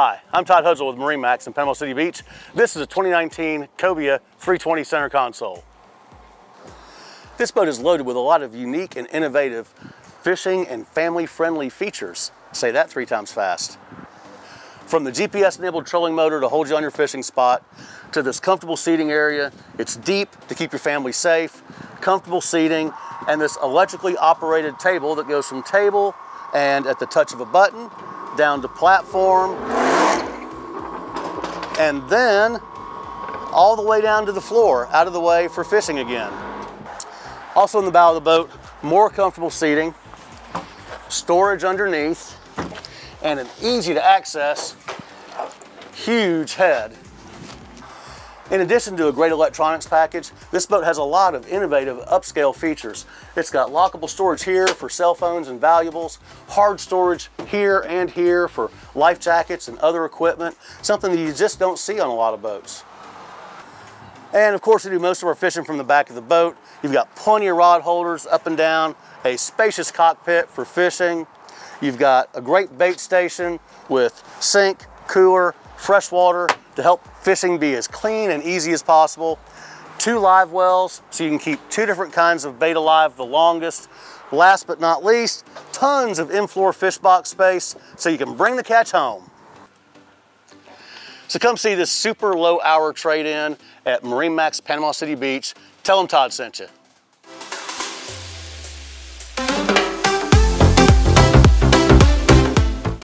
Hi, I'm Todd Hudzel with MarineMax in Panama City Beach. This is a 2019 Cobia 320 Center Console. This boat is loaded with a lot of unique and innovative fishing and family-friendly features. Say that 3 times fast. From the GPS-enabled trolling motor to hold you on your fishing spot, to this comfortable seating area, it's deep to keep your family safe, comfortable seating, and this electrically operated table that goes from table and at the touch of a button, down to platform, and then all the way down to the floor, out of the way for fishing again. Also in the bow of the boat, more comfortable seating, storage underneath, and an easy to access, huge head. In addition to a great electronics package, this boat has a lot of innovative upscale features. It's got lockable storage here for cell phones and valuables, hard storage here and here for life jackets and other equipment, something that you just don't see on a lot of boats. And of course, we do most of our fishing from the back of the boat. You've got plenty of rod holders up and down, a spacious cockpit for fishing. You've got a great bait station with sink, cooler, fresh water to help fishing be as clean and easy as possible. 2 live wells, so you can keep 2 different kinds of bait alive the longest. Last but not least, tons of in-floor fish box space, so you can bring the catch home. So come see this super low hour trade-in at MarineMax Panama City Beach. Tell them Todd sent you.